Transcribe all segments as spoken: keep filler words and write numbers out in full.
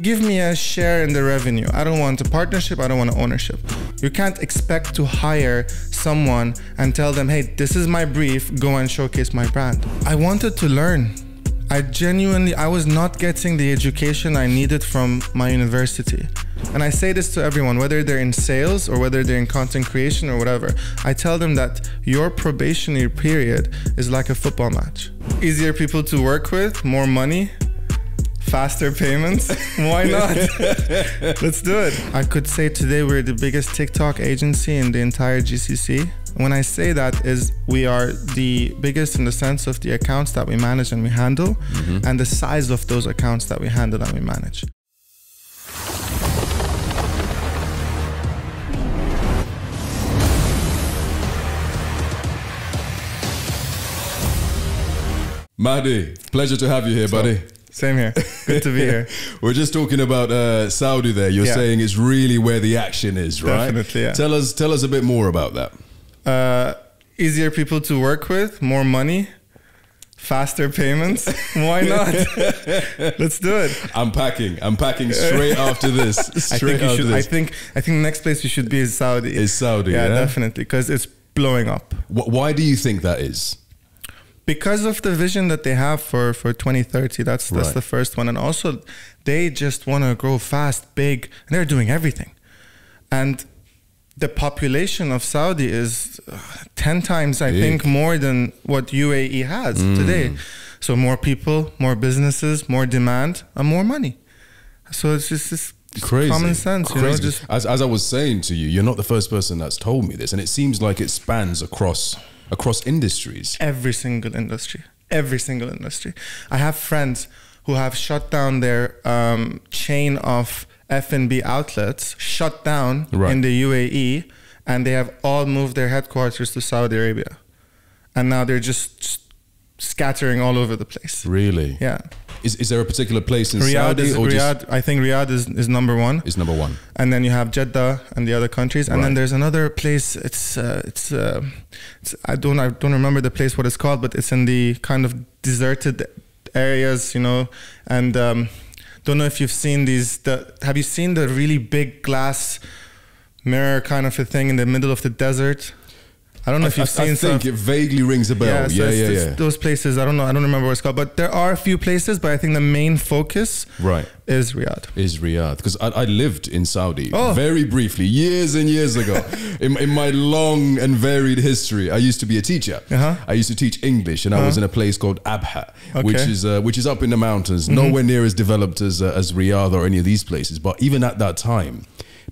Give me a share in the revenue. I don't want a partnership. I don't want an ownership. You can't expect to hire someone and tell them, hey, this is my brief. Go and showcase my brand. I wanted to learn. I genuinely, I was not getting the education I needed from my university. And I say this to everyone, whether they're in sales or whether they're in content creation or whatever, I tell them that your probationary period is like a football match. Easier people to work with, more money, faster payments. Why not? Let's do it. I could say today we're the biggest TikTok agency in the entire G C C. When I say that is we are the biggest in the sense of the accounts that we manage and we handle, mm-hmm. and the size of those accounts that we handle and we manage. Mahdi, pleasure to have you here, so, buddy. Same here. Good to be here. We're just talking about uh, Saudi there. You're yeah. saying it's really where the action is, right? Definitely, yeah. Tell us, tell us a bit more about that. Uh, easier people to work with, more money, faster payments. Why not? Let's do it. I'm packing. I'm packing straight after this. Straight I think you after should, this. I think, I think the next place you should be is Saudi. Is Saudi, yeah. yeah? Definitely, because it's blowing up. Why do you think that is? Because of the vision that they have for, for twenty thirty, that's, that's right. the first one. And also, they just want to grow fast, big, and they're doing everything. And the population of Saudi is ten times, I big. think, more than what U A E has mm. today. So more people, more businesses, more demand, and more money. So it's just... It's Crazy. Common sense. Crazy. You know, just as, as I was saying to you, you're not the first person that's told me this. And it seems like it spans across across industries. Every single industry. Every single industry. I have friends who have shut down their um, chain of F and B outlets, shut down right. in the U A E, and they have all moved their headquarters to Saudi Arabia. And now they're just scattering all over the place. Really? Yeah. Is, is there a particular place in Riyadh Saudi? Is, or Riyadh, I think Riyadh is, is number one. Is number one. And then you have Jeddah and the other countries. And right. then there's another place. It's, uh, it's, uh, it's, I don't, I don't remember the place, what it's called, but it's in the kind of deserted areas, you know, and um, don't know if you've seen these, the, have you seen the really big glass mirror kind of a thing in the middle of the desert? I don't know I, if you've I, seen I think stuff. It vaguely rings a bell. Yeah, so yeah, it's, yeah, it's yeah. Those places, I don't know. I don't remember what it's called, but there are a few places, but I think the main focus right. is Riyadh. Is Riyadh. Because I, I lived in Saudi oh. very briefly, years and years ago. in, in my long and varied history, I used to be a teacher. Uh-huh. I used to teach English and uh-huh. I was in a place called Abha, okay. which is uh, which is up in the mountains, mm-hmm. nowhere near as developed as, uh, as Riyadh or any of these places. But even at that time,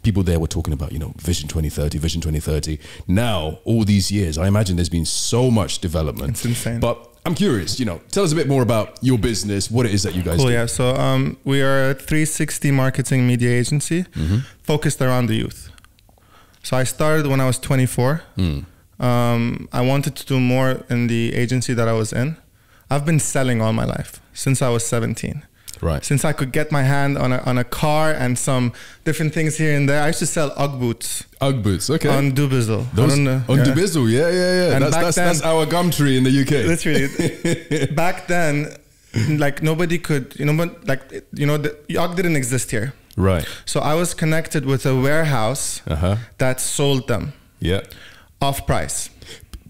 people there were talking about, you know, Vision twenty thirty, Vision twenty thirty. Now, all these years, I imagine there's been so much development. It's insane. But I'm curious, you know, tell us a bit more about your business, what it is that you guys cool, do. Yeah, so um, we are a three sixty marketing media agency mm-hmm. focused around the youth. So I started when I was twenty-four. Mm. Um, I wanted to do more in the agency that I was in. I've been selling all my life since I was seventeen. Right. Since I could get my hand on a, on a car and some different things here and there, I used to sell Ugg boots. Ugg boots, okay. On Dubizzle. Those, on yeah. Dubizzle, yeah, yeah, yeah. And that's, that's, then, that's our gum tree in the U K. Literally. Back then, like nobody could, you know, but like, you know, the, Ugg didn't exist here. Right. So I was connected with a warehouse uh-huh. that sold them. Yeah. Off price.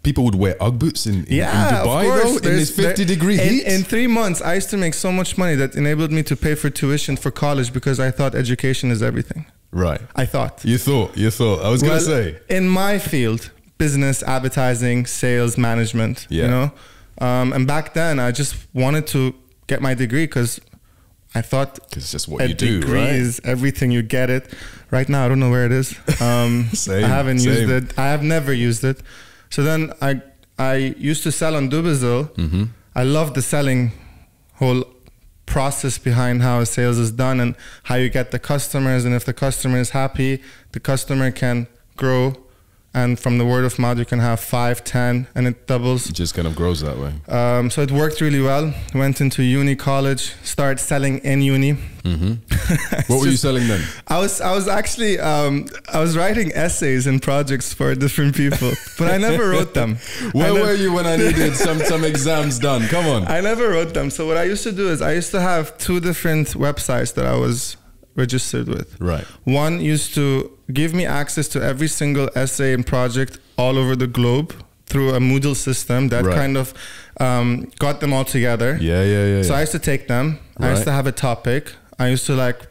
People would wear Ugg boots in, in, yeah, in Dubai, of course, though, in this fifty degree heat. In, in three months, I used to make so much money that enabled me to pay for tuition for college because I thought education is everything. Right. I thought. You thought, you thought. I was well, going to say. In my field, business, advertising, sales, management, yeah. you know. Um, and back then, I just wanted to get my degree because I thought it's just what you do, right? Is everything you get it. Right now, I don't know where it is. Um, same, I haven't same. used it. I have never used it. So then I I used to sell on Dubizzle. Mm-hmm. I loved the selling whole process behind how sales is done and how you get the customers. And if the customer is happy, the customer can grow And from the word of mouth, you can have five, ten, and it doubles. It just kind of grows that way. Um, so it worked really well. Went into uni college, started selling in uni. Mm-hmm. What were just, you selling then? I was, I was actually, um, I was writing essays and projects for different people, but I never wrote them. Where were you when I needed some, some exams done? Come on. I never wrote them. So what I used to do is I used to have two different websites that I was registered with. Right. One used to give me access to every single essay and project all over the globe through a Moodle system that right. kind of um, got them all together. Yeah, yeah, yeah. So yeah. I used to take them. Right. I used to have a topic. I used to like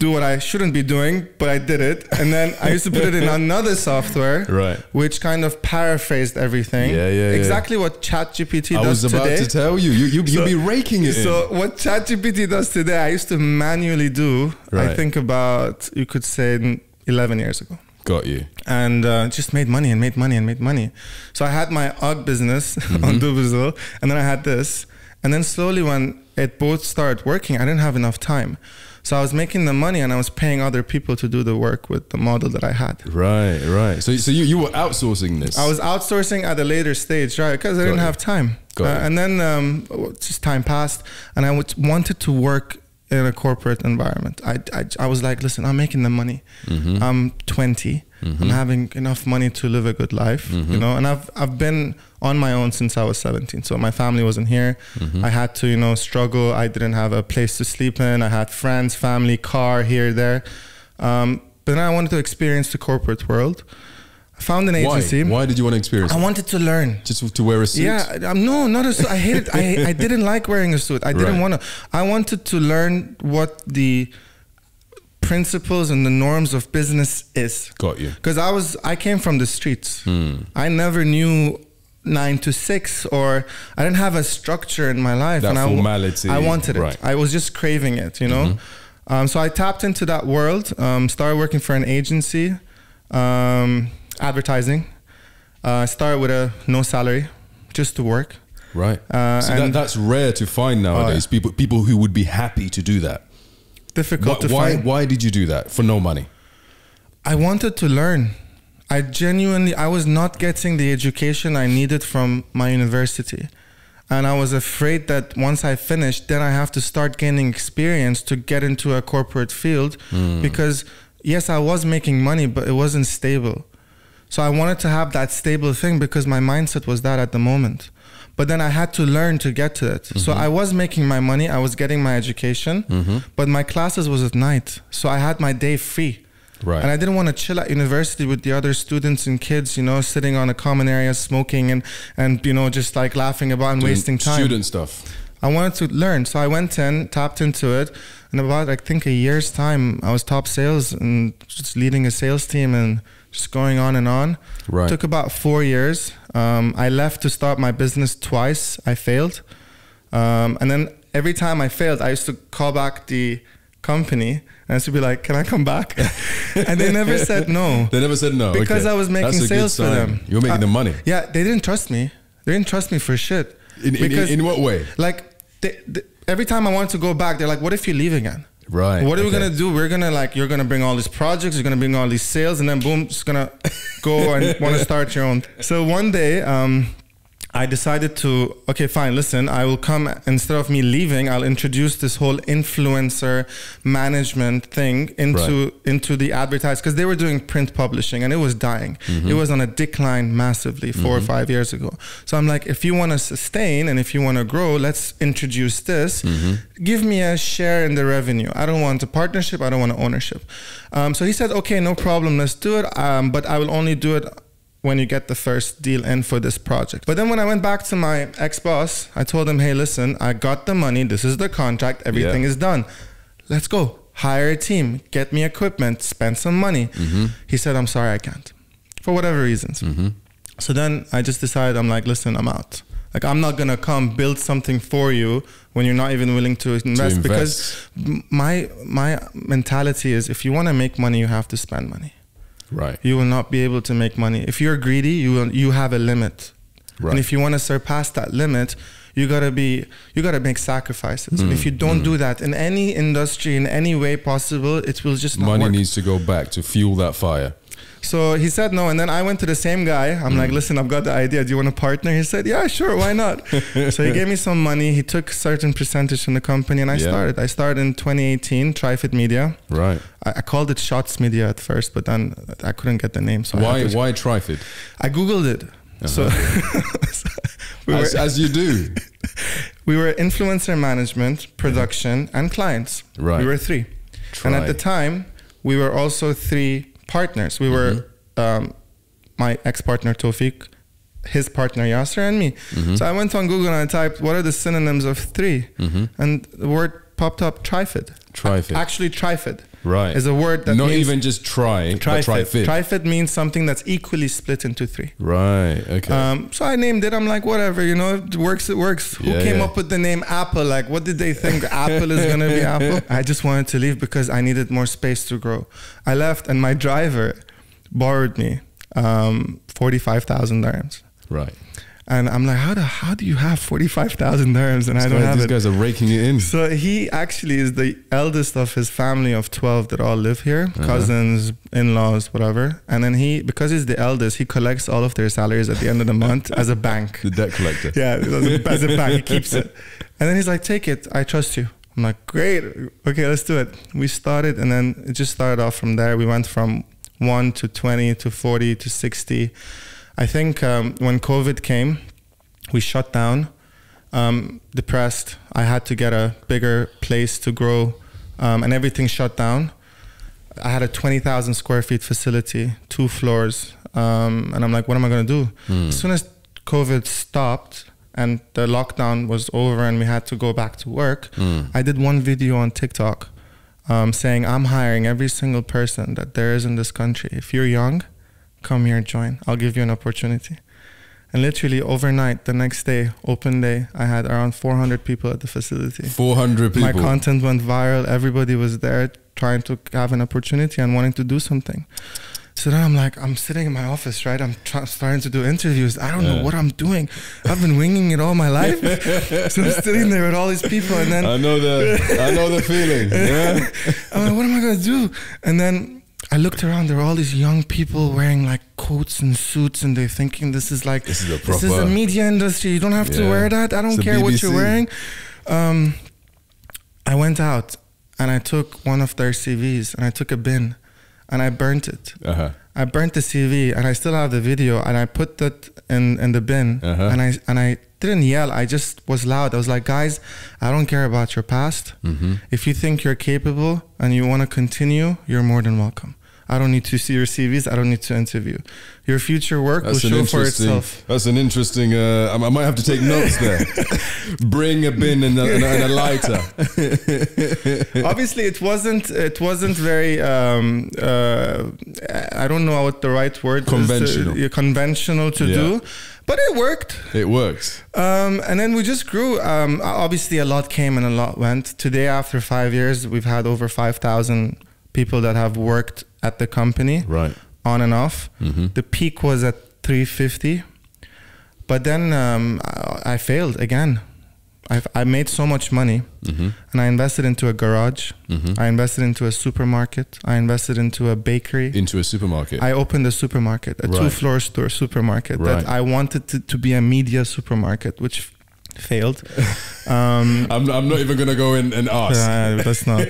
do what I shouldn't be doing, but I did it. And then I used to put it in another software, right. which kind of paraphrased everything. Yeah, yeah, exactly yeah. what ChatGPT does today. I was about to tell you, you, you, so, you'll be raking it So in. What ChatGPT does today, I used to manually do, right. I think about, you could say eleven years ago. Got you. And uh, just made money and made money and made money. So I had my odd business mm-hmm. on Dubizzle, and then I had this. And then slowly when it both started working, I didn't have enough time. So I was making the money and I was paying other people to do the work with the model that I had. Right, right. So, so you, you were outsourcing this? I was outsourcing at a later stage, right? Because I Got didn't it. have time. Got uh, it. And then um, just time passed and I wanted to work in a corporate environment. I, I, I was like, listen, I'm making the money. Mm-hmm. I'm twenty. Mm-hmm. I'm having enough money to live a good life, mm-hmm. you know? And I've, I've been on my own since I was seventeen. So my family wasn't here. Mm-hmm. I had to, you know, struggle. I didn't have a place to sleep in. I had friends, family, car here, there. Um, but then I wanted to experience the corporate world. I found an agency. Why? Why did you want to experience it? I wanted to learn. Just to wear a suit? Yeah, um, no, not a suit. I hated, I, I didn't like wearing a suit. I didn't right. want to. I wanted to learn what the principles and the norms of business is. Got you. Because I was, I came from the streets. Mm. I never knew nine to six, or I didn't have a structure in my life. That and formality. I, I wanted it. Right. I was just craving it, you know? Mm-hmm. um, so I tapped into that world, um, started working for an agency, um, advertising, uh, started with a no salary, just to work. Right. Uh, so that, that's rare to find nowadays, uh, people, people who would be happy to do that. Difficult why, to why, find. Why did you do that for no money? I wanted to learn. I genuinely, I was not getting the education I needed from my university. And I was afraid that once I finished, then I have to start gaining experience to get into a corporate field. Mm. Because yes, I was making money, but it wasn't stable. So I wanted to have that stable thing because my mindset was that at the moment. But then I had to learn to get to it. Mm-hmm. So I was making my money. I was getting my education, mm-hmm. but my classes was at night. So I had my day free. Right. And I didn't want to chill at university with the other students and kids, you know, sitting on a common area, smoking and, and you know, just like laughing about and Doing wasting time. Student stuff. I wanted to learn. So I went in, tapped into it. And about, I think, a year's time, I was top sales and just leading a sales team and just going on and on. Right. Took about four years. Um, I left to start my business twice. I failed. Um, and then every time I failed, I used to call back the company and she'd be like, can I come back? And they never said no. They never said no. Because okay. I was making sales for them. You were making I, them money. Yeah, they didn't trust me. They didn't trust me for shit. In, because, in, in what way? Like, they, they, every time I wanted to go back, they're like, what if you leave again? Right. What are okay. we going to do? We're going to like, you're going to bring all these projects, you're going to bring all these sales, and then boom, just going to go and want to start your own. So one day, um, I decided to, okay, fine, listen, I will come, instead of me leaving, I'll introduce this whole influencer management thing into, right. into the advertise, because they were doing print publishing and it was dying. Mm-hmm. It was on a decline massively four mm-hmm. or five years ago. So I'm like, if you want to sustain and if you want to grow, let's introduce this. Mm-hmm. Give me a share in the revenue. I don't want a partnership. I don't want ownership. Um, so he said, okay, no problem. Let's do it. Um, but I will only do it when you get the first deal in for this project. But then when I went back to my ex-boss, I told him, hey, listen, I got the money. This is the contract. Everything yeah. is done. Let's go. Hire a team. Get me equipment. Spend some money. Mm-hmm. He said, I'm sorry, I can't. For whatever reasons. Mm-hmm. So then I just decided, I'm like, listen, I'm out. Like, I'm not going to come build something for you when you're not even willing to invest. To invest. Because my, my mentality is, if you want to make money, you have to spend money. Right. You will not be able to make money. If you're greedy, you will, you have a limit. Right. And if you want to surpass that limit, you gotta be, you gotta make sacrifices. Mm. If you don't mm. do that in any industry, in any way possible, it will just not work. Money needs to go back to fuel that fire. So he said no, and then I went to the same guy. I'm mm-hmm. like, listen, I've got the idea. Do you want to partner? He said, yeah, sure, why not? So he gave me some money. He took a certain percentage from the company, and I yeah. started. I started in twenty eighteen, Trifid Media. Right. I, I called it Shots Media at first, but then I couldn't get the name. So why? I why Trifid? I googled it. Uh-huh. So, so we as, were, as you do. We were influencer management, production, and clients. Right. We were three, Try. and at the time we were also three. Partners. We mm-hmm. were um, my ex-partner Tawfiq, his partner Yasser, and me. Mm-hmm. So I went on Google and I typed, what are the synonyms of three? Mm-hmm. And the word popped up, Trifid. Trifid. Actually, Trifid. Right. Is a word that Not means even just try, Trifid. But Trifid. Trifid means something that's equally split into three. Right. Okay. Um, so I named it. I'm like, whatever, you know, it works, it works. Who yeah, came yeah. up with the name Apple? Like, what did they think? Apple is going to be Apple? I just wanted to leave because I needed more space to grow. I left and my driver borrowed me um, forty-five thousand dirhams. Right. And I'm like, how do, how do you have forty-five thousand dirhams and I don't have it? These guys are raking it in. So he actually is the eldest of his family of twelve that all live here. Uh-huh. Cousins, in-laws, whatever. And then he, because he's the eldest, he collects all of their salaries at the end of the month as a bank. The debt collector. Yeah, as a bank, he keeps it. And then he's like, take it, I trust you. I'm like, great, okay, let's do it. We started and then it just started off from there. We went from one to twenty to forty to sixty. I think um, when COVID came, we shut down, um, depressed. I had to get a bigger place to grow um, and everything shut down. I had a twenty thousand square feet facility, two floors. Um, and I'm like, what am I going to do? Mm. As soon as COVID stopped and the lockdown was over and we had to go back to work, mm. I did one video on TikTok um, saying, I'm hiring every single person that there is in this country. If you're young, come here, join. I'll give you an opportunity. And literally overnight, the next day, open day, I had around four hundred people at the facility. four hundred people. My content went viral. Everybody was there trying to have an opportunity and wanting to do something. So then I'm like, I'm sitting in my office, right? I'm starting to do interviews. I don't yeah. know what I'm doing. I've been winging it all my life. So I'm sitting there with all these people. And then I know the, I know the feeling. Yeah. I'm like, what am I going to do? And then I looked around, there were all these young people wearing like coats and suits and they're thinking this is like, this is a, this is a media industry. You don't have yeah. to wear that. I don't care what you're wearing. Um, I went out and I took one of their C Vs and I took a bin and I burnt it. Uh-huh. I burnt the C V and I still have the video and I put that in, in the bin uh-huh. and I, and I didn't yell. I just was loud. I was like, guys, I don't care about your past. Mm-hmm. If you think you're capable and you want to continue, you're more than welcome. I don't need to see your C Vs. I don't need to interview. Your future work that's will show for itself. That's an interesting, uh, I, I might have to take notes there. Bring a bin and a, and a lighter. Obviously it wasn't, it wasn't very, um, uh, I don't know what the right word conventional. is. To, uh, conventional to yeah. do. But it worked. It worked. Um, and then we just grew. Um, obviously a lot came and a lot went. Today, after five years, we've had over five thousand people that have worked at the company, right, on and off. Mm-hmm. The peak was at three fifty. But then um, I, I failed again. I've, I made so much money mm-hmm. and I invested into a garage. Mm-hmm. I invested into a supermarket. I invested into a bakery. Into a supermarket. I opened a supermarket, a right. two floor store supermarket right. that I wanted to, to be a media supermarket, which failed. um, I'm, I'm not even going to go in and ask. Uh, that's not.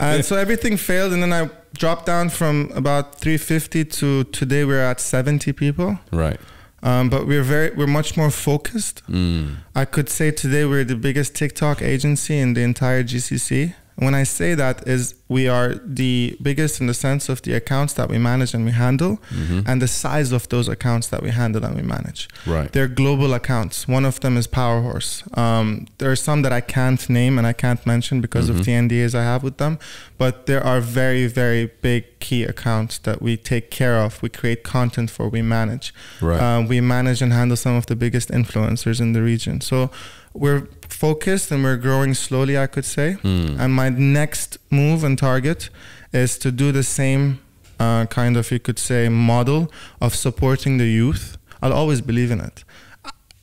And so everything failed. And then I dropped down from about three fifty to today we're at seventy people. Right. Um, but we're very, we're much more focused. Mm. I could say today we're the biggest TikTok agency in the entire G C C. When I say that is we are the biggest in the sense of the accounts that we manage and we handle mm-hmm. and the size of those accounts that we handle and we manage. Right. They're global accounts. One of them is Power Horse. Um, there are some that I can't name and I can't mention because mm-hmm. of the N D As I have with them, but there are very, very big key accounts that we take care of. We create content for, we manage. Right. Uh, we manage and handle some of the biggest influencers in the region. So we're focused and we're growing slowly, I could say. Mm. And my next move and target is to do the same uh, kind of, you could say, model of supporting the youth. I'll always believe in it.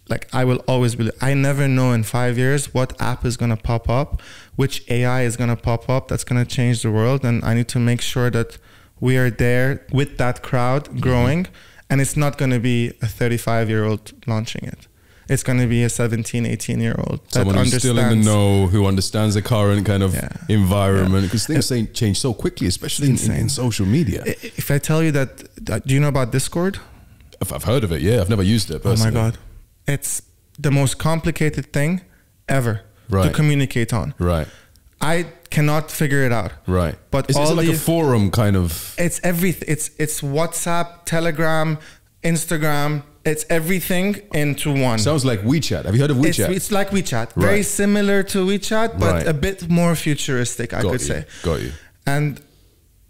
Like I will always believe. I never know in five years what app is going to pop up, which A I is going to pop up that's going to change the world. And I need to make sure that we are there with that crowd growing, mm-hmm. and it's not going to be a thirty-five year old launching it. It's going to be a seventeen, eighteen year old. That Someone who's still in the know, who understands the current kind of yeah. environment, because yeah. things it, change so quickly, especially in, in, in social media. If I tell you that, that, do you know about Discord? I've heard of it. Yeah. I've never used it personally. Oh my God. It's the most complicated thing ever right. to communicate on. Right. I cannot figure it out. Right. But is all it like the, a forum kind of? It's everything. It's, it's WhatsApp, Telegram, Instagram. It's everything into one. Sounds like WeChat. Have you heard of WeChat? It's, it's like WeChat. Right. Very similar to WeChat, but right. a bit more futuristic, I Got could you. say. Got you. And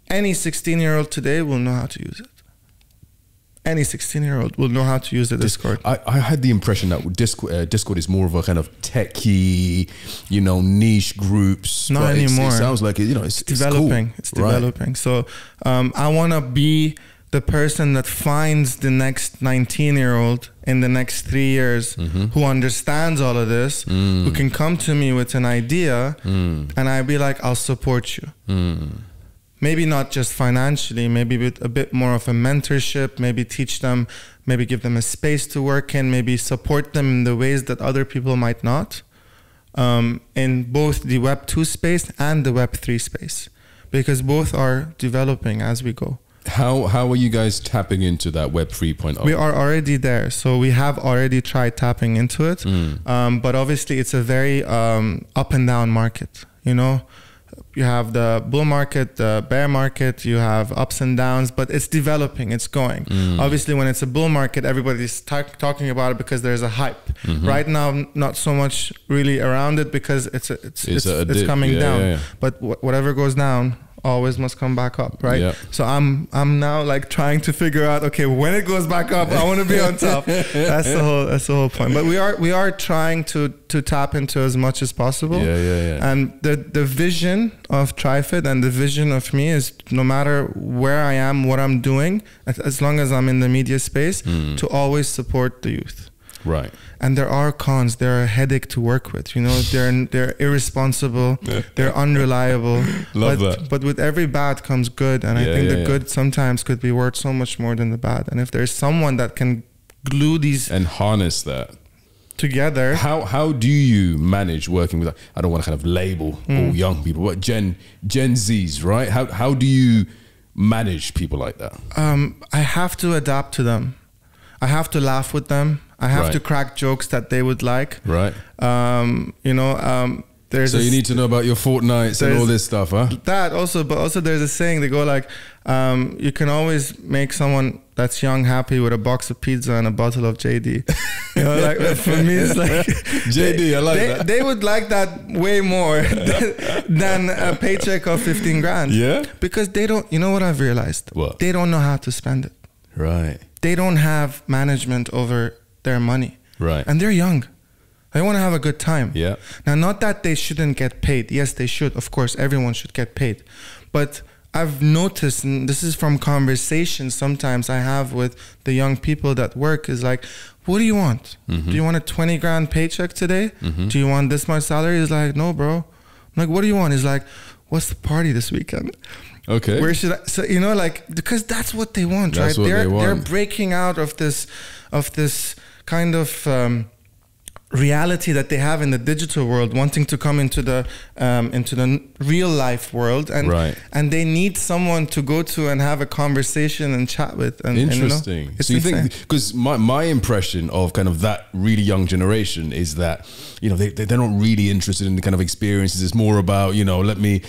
any sixteen year old today will know how to use it. Any sixteen year old will know how to use the Discord. I, I had the impression that Discord, uh, Discord is more of a kind of techie, you know, niche groups. Not anymore. It sounds like, it, you know, it's, it's developing. Cool. It's developing. Right. So um, I want to be the person that finds the next nineteen year old in the next three years mm-hmm. who understands all of this, mm. who can come to me with an idea mm. and I'd be like, I'll support you. Mm. Maybe not just financially, maybe with a bit more of a mentorship, maybe teach them, maybe give them a space to work in, maybe support them in the ways that other people might not, um, in both the Web two space and the Web three space, because both are developing as we go. How, how are you guys tapping into that Web three point oh? We are already there. So we have already tried tapping into it, mm. um, but obviously it's a very um, up and down market, you know? You have the bull market, the bear market, you have ups and downs, but it's developing, it's going. Mm. Obviously, when it's a bull market, everybody's talking about it because there's a hype. Mm-hmm. Right now, not so much really around it because it's a, it's, it's, it's, a it's coming yeah, down. Yeah, yeah. But wh whatever goes down always must come back up, right? Yep. So I'm I'm now like trying to figure out, okay, when it goes back up, I want to be on top. That's the whole that's the whole point. But we are we are trying to to tap into as much as possible. Yeah, yeah, yeah. And the the vision of Trifid and the vision of me is no matter where I am, what I'm doing, as long as I'm in the media space, mm. to always support the youth. Right. And there are cons. They're a headache to work with. You know, they're they're irresponsible. They're unreliable. Love but, that. But with every bad comes good, and yeah, I think yeah, the yeah. good sometimes could be worth so much more than the bad. And if there's someone that can glue these and harness that together, how how do you manage working with? I don't want to kind of label mm. all young people, but Gen Gen Zs, right? How how do you manage people like that? Um, I have to adapt to them. I have to laugh with them. I have right. to crack jokes that they would like. Right. Um, you know, um, there's... So you need to know about your Fortnites and all this stuff, huh? That also, but also there's a saying, they go like, um, you can always make someone that's young happy with a box of pizza and a bottle of J D. You know, like for me, it's like... J D, they, I like they, that. They would like that way more than a paycheck of fifteen grand. Yeah? Because they don't... You know what I've realized? What? They don't know how to spend it. Right. They don't have management over... their money. Right. And they're young. They want to have a good time. Yeah. Now, not that they shouldn't get paid. Yes, they should. Of course, everyone should get paid. But I've noticed, and this is from conversations sometimes I have with the young people that work, is like, what do you want? Mm-hmm. Do you want a twenty grand paycheck today? Mm-hmm. Do you want this much salary? He's like, no, bro. I'm like, what do you want? He's like, what's the party this weekend? Okay. Where should I? So, you know, like, because that's what they want, that's right? What they're, they want. They're breaking out of this, of this, kind of um, reality that they have in the digital world, wanting to come into the um, into the real life world, and right. and they need someone to go to and have a conversation and chat with. And, Interesting. And, you know, it's so you insane. Think because my my impression of kind of that really young generation is that you know they they're not really interested in the kind of experiences. It's more about you know let me.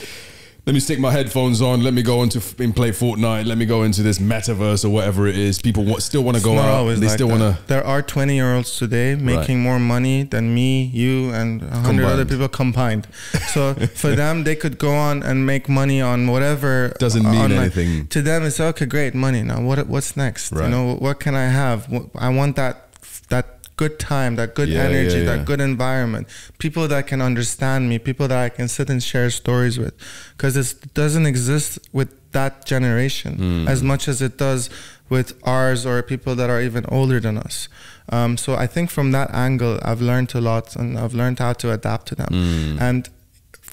Let me stick my headphones on. Let me go into and play Fortnite. Let me go into this metaverse or whatever it is. People want, still want to go out. They like still want to. There are twenty year olds today making right. more money than me, you, and a hundred other people combined. So for them, they could go on and make money on whatever. Doesn't mean online. Anything. To them, it's okay, great money. Now, what what's next? Right. You know, what can I have? I want that that. Good time, that good yeah, energy, yeah, yeah. that good environment, people that can understand me, people that I can sit and share stories with, because it doesn't exist with that generation mm. as much as it does with ours or people that are even older than us. Um, so I think from that angle, I've learned a lot and I've learned how to adapt to them. Mm. And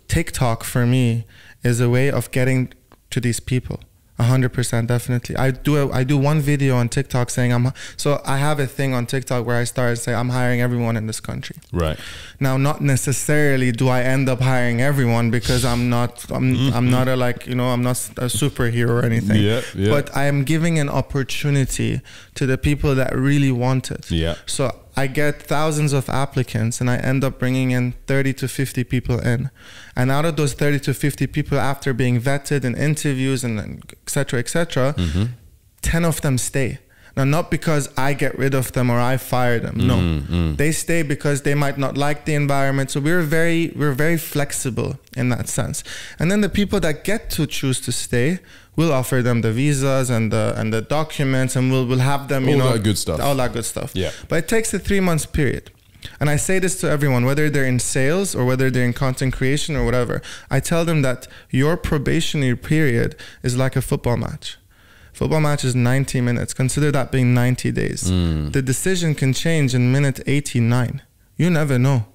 TikTok for me is a way of getting to these people. one hundred percent, definitely. I do. A, I do one video on TikTok saying I'm. So I have a thing on TikTok where I started to say I'm hiring everyone in this country. Right. Now, not necessarily do I end up hiring everyone because I'm not. I'm. Mm-hmm. I'm not a like you know. I'm not a superhero or anything. Yeah, yeah. But I am giving an opportunity to the people that really want it. Yeah. So I get thousands of applicants and I end up bringing in thirty to fifty people in. And out of those thirty to fifty people, after being vetted and interviews and et cetera, et cetera, mm-hmm. ten of them stay. Now, not because I get rid of them or I fire them. No, mm-hmm. they stay because they might not like the environment. So we're very, we're very flexible in that sense. And then the people that get to choose to stay, we'll offer them the visas and the and the documents, and we'll we'll have them, you know, all that good stuff. All that good stuff. Yeah. But it takes a three months period, and I say this to everyone, whether they're in sales or whether they're in content creation or whatever. I tell them that your probationary period is like a football match. Football match is ninety minutes. Consider that being ninety days. Mm. The decision can change in minute eighty-nine. You never know.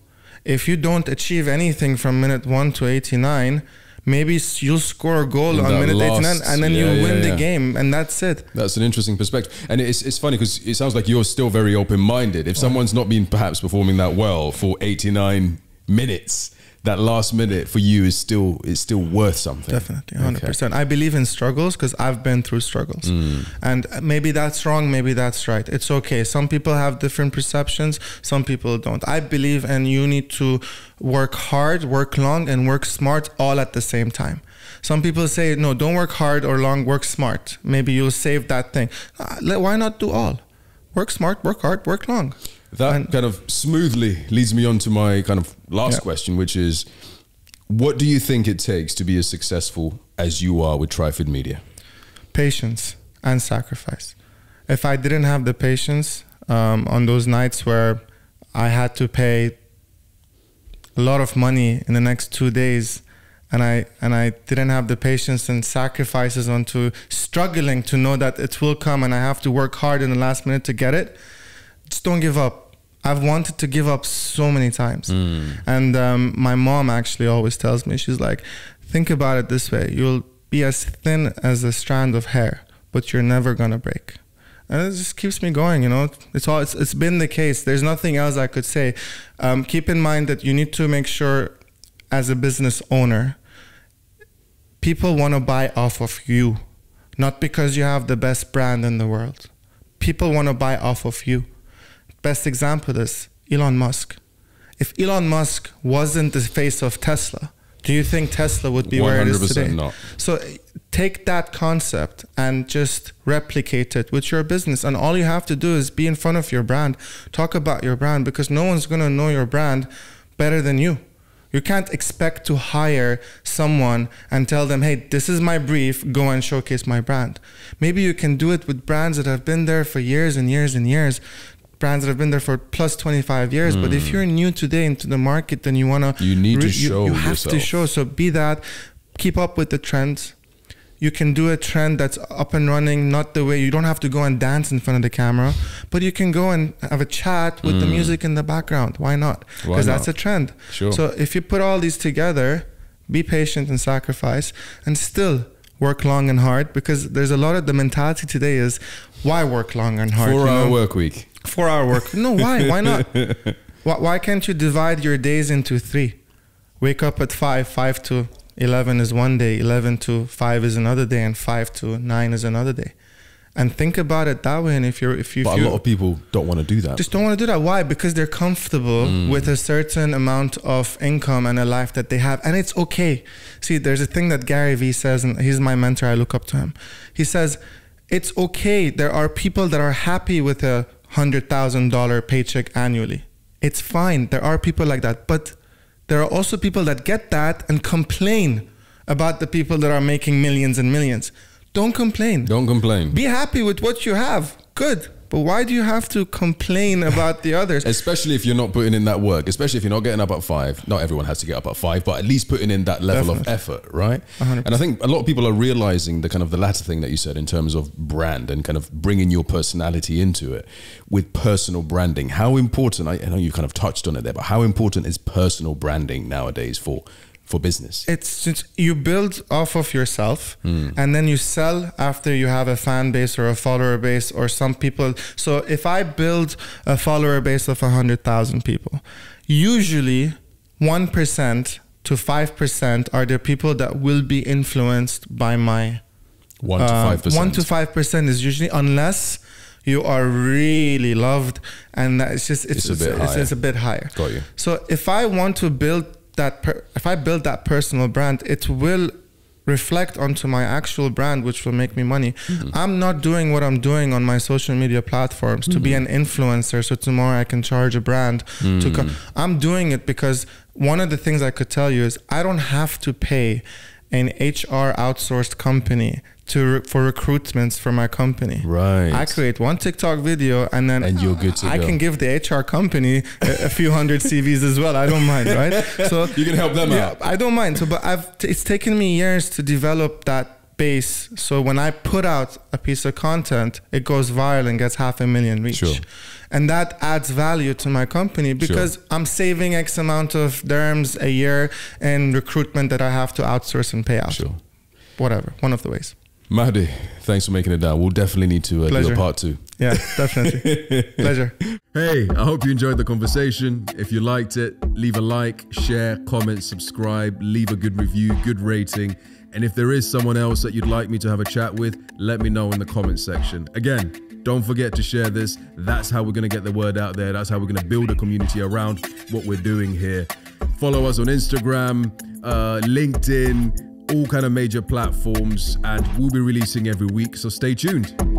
If you don't achieve anything from minute one to eighty-nine. Maybe you'll score a goal on minute eighty-nine and then yeah, you win yeah, yeah. the game, and that's it. That's an interesting perspective. And it's, it's funny because it sounds like you're still very open-minded. If someone's not been perhaps performing that well for eighty-nine minutes, that last minute for you is still, it's still worth something. Definitely, one hundred percent. Okay. I believe in struggles because I've been through struggles. Mm. And maybe that's wrong, maybe that's right. It's okay. Some people have different perceptions, some people don't. I believe and you need to work hard, work long, and work smart all at the same time. Some people say, no, don't work hard or long, work smart. Maybe you'll save that thing. Uh, why not do all? Work smart, work hard, work long. That and kind of smoothly leads me on to my kind of last yeah. question, which is, what do you think it takes to be as successful as you are with Trifid Media? Patience and sacrifice. If I didn't have the patience um, on those nights where I had to pay a lot of money in the next two days, and I and I didn't have the patience and sacrifices onto struggling to know that it will come and I have to work hard in the last minute to get it, just don't give up. I've wanted to give up so many times. Mm. And um, my mom actually always tells me, she's like, think about it this way. You'll be as thin as a strand of hair, but you're never going to break. And it just keeps me going, you know. It's all, it's, it's been the case. There's nothing else I could say. Um, keep in mind that you need to make sure as a business owner, people want to buy off of you, not because you have the best brand in the world. People want to buy off of you. Best example is Elon Musk. If Elon Musk wasn't the face of Tesla, do you think Tesla would be where it is today? one hundred percent not. So take that concept and just replicate it with your business. And all you have to do is be in front of your brand, talk about your brand, because no one's going to know your brand better than you. You can't expect to hire someone and tell them, hey, this is my brief, go and showcase my brand. Maybe you can do it with brands that have been there for years and years and years, brands that have been there for plus twenty-five years. Mm. But if you're new today into the market, then you want to... You need to show yourself. You have to show. So be that. Keep up with the trends. You can do a trend that's up and running, not the way... You don't have to go and dance in front of the camera, but you can go and have a chat with mm. the music in the background. Why not? Because that's a trend. Sure. So if you put all these together, be patient and sacrifice, and still work long and hard, because there's a lot of... The mentality today is, why work long and hard? Four-hour work week. Four-hour work. No, why? Why not? Why, why can't you divide your days into three? Wake up at five. Five to eleven is one day. Eleven to five is another day, and five to nine is another day. And think about it that way. And if you're, if you, but if a lot of people don't want to do that. Just don't want to do that. Why? Because they're comfortable mm. with a certain amount of income and a life that they have, and it's okay. See, there's a thing that Gary Vee says, and he's my mentor. I look up to him. He says, "It's okay. There are people that are happy with a." one hundred thousand dollar paycheck annually. It's fine. There are people like that, but there are also people that get that and complain about the people that are making millions and millions. Don't complain. Don't complain. Be happy with what you have. Good. But why do you have to complain about the others? Especially if you're not putting in that work, especially if you're not getting up at five. Not everyone has to get up at five, but at least putting in that level Definitely. Of effort, right? one hundred percent. And I think a lot of people are realizing the kind of the latter thing that you said in terms of brand and kind of bringing your personality into it with personal branding. How important, I know you've kind of touched on it there, but how important is personal branding nowadays for for business? It's since you build off of yourself, mm. and then you sell after you have a fan base or a follower base or some people. So if I build a follower base of one hundred thousand people, usually one percent to five percent are the people that will be influenced by my... one to five percent. Uh, one to five percent is usually, unless you are really loved, and it's just, it's, it's, a, bit it's, it's a bit higher. Got you. So if I want to build that, per if I build that personal brand, it will reflect onto my actual brand, which will make me money. Mm-hmm. I'm not doing what I'm doing on my social media platforms mm-hmm. to be an influencer. So tomorrow I can charge a brand. Mm. to co I'm doing it because one of the things I could tell you is I don't have to pay an H R outsourced company to for recruitments for my company. Right. I create one TikTok video and then and you're good to I go. can give the H R company a, a few hundred C Vs as well. I don't mind, right? So you can help them yeah, out. I don't mind. So, but I've t it's taken me years to develop that base. So when I put out a piece of content, it goes viral and gets half a million reach. Sure. And that adds value to my company because sure. I'm saving X amount of dirhams a year in recruitment that I have to outsource and pay out. Sure. Whatever. One of the ways. Mahdi, thanks for making it down. We'll definitely need to uh, do a part two. Yeah, definitely. Pleasure. Hey, I hope you enjoyed the conversation. If you liked it, leave a like, share, comment, subscribe, leave a good review, good rating. And if there is someone else that you'd like me to have a chat with, let me know in the comment section. Again, don't forget to share this. That's how we're going to get the word out there. That's how we're going to build a community around what we're doing here. Follow us on Instagram, uh, LinkedIn, all kind of major platforms, and we'll be releasing every week. So stay tuned.